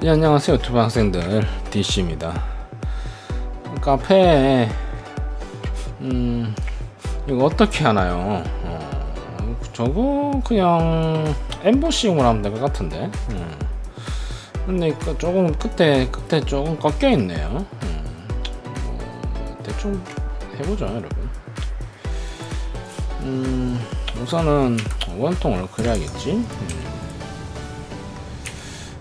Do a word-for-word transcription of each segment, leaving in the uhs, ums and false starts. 네, 안녕하세요 유튜브 학생들, 디씨입니다. 카페 음 이거 어떻게 하나요? 어, 저거 그냥 엠보싱으로 하면 될 것 같은데. 음. 근데 조금 그때 그때 조금 꺾여 있네요. 음. 어, 대충 해보죠 여러분. 음, 우선은 원통을 그려야겠지. 음.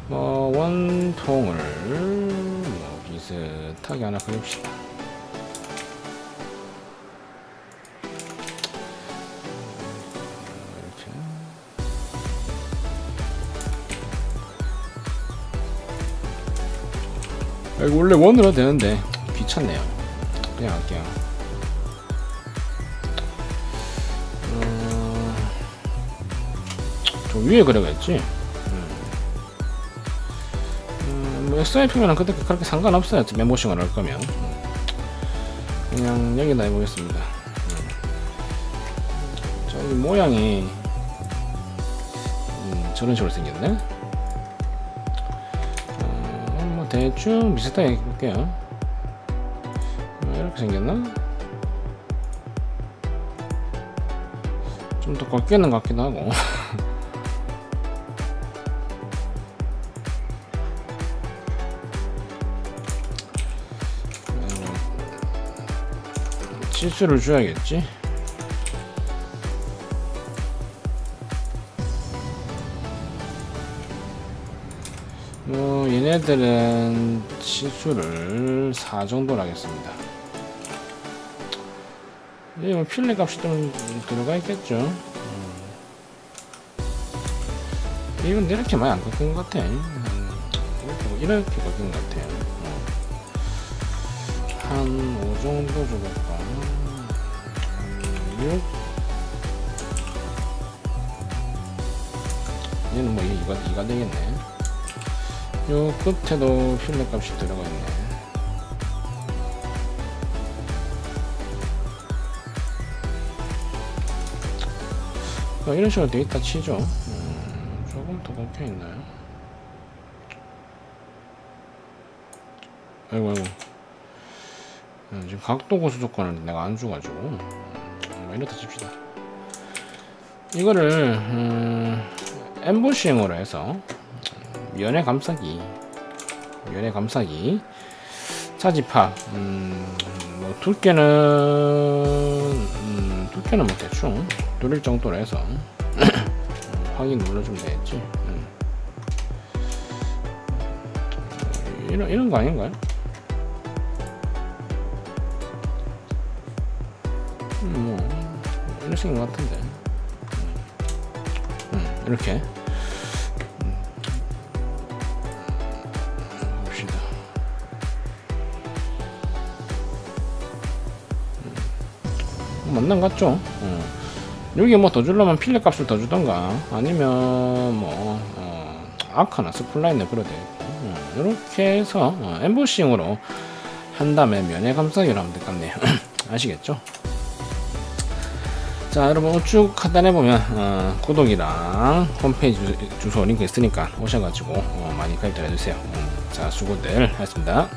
뭐 원통을 뭐 비슷하게 하나 그립시다. 이렇게. 아, 이거 원래 원으로 되는데 귀찮네요. 그냥 할게요. 음, 저 위에 그려야겠지. 엑스와이피면은 그때 그렇게 상관없어요. 멤버싱을 할 거면. 그냥 여기다 해보겠습니다. 저기 모양이 음, 저런 식으로 생겼네. 음, 뭐 대충 비슷하게 해볼게요. 이렇게 생겼나? 좀 더 꺾이는 것 같기도 하고. 치수를 줘야겠지. 뭐 얘네들은 치수를 사 정도로 하겠습니다. 이거 필렛 값이 좀 들어가 있겠죠. 음. 이건 이렇게 많이 안 꺾인 것 같아. 음. 이렇게 꺾인 것 같아요. 어. 한 오 정도 줘볼까? 얘는 뭐 이가 이가 되겠네. 요 끝에도 필렛 값이 들어가 있네. 어, 이런 식으로 돼 있다 치죠. 음, 조금 더 꺾여 있나요? 아이고 아이고. 음, 지금 각도 고수 조건을 내가 안 줘가지고. 이렇다 칩시다. 이거를 음, 엠보싱으로 해서 면의 감싸기 면의 감싸기 차지팝 음, 뭐 두께는 음, 두께는 뭐 대충 누릴 정도로 해서 확인 눌러주면 되겠지. 음. 이런, 이런 거 아닌가요? 음, 뭐. 이런 식인 것 같은데. 음, 이렇게. 음. 봅시다. 음. 맞는 것 같죠? 음. 여기 뭐 더 주려면 필렛 값을 더 주던가, 아니면 뭐, 어, 아카나 스플라인을 그려도 되겠고. 음. 이렇게 해서, 어, 엠보싱으로 한 다음에 면에 감싸기를 하면 될 것 같네요. 아시겠죠? 자 여러분 쭉 하단에 보면 어, 구독이랑 홈페이지 주소 링크 있으니까 오셔가지고 어, 많이 가입 잘해주세요. 음, 자 수고들 하셨습니다.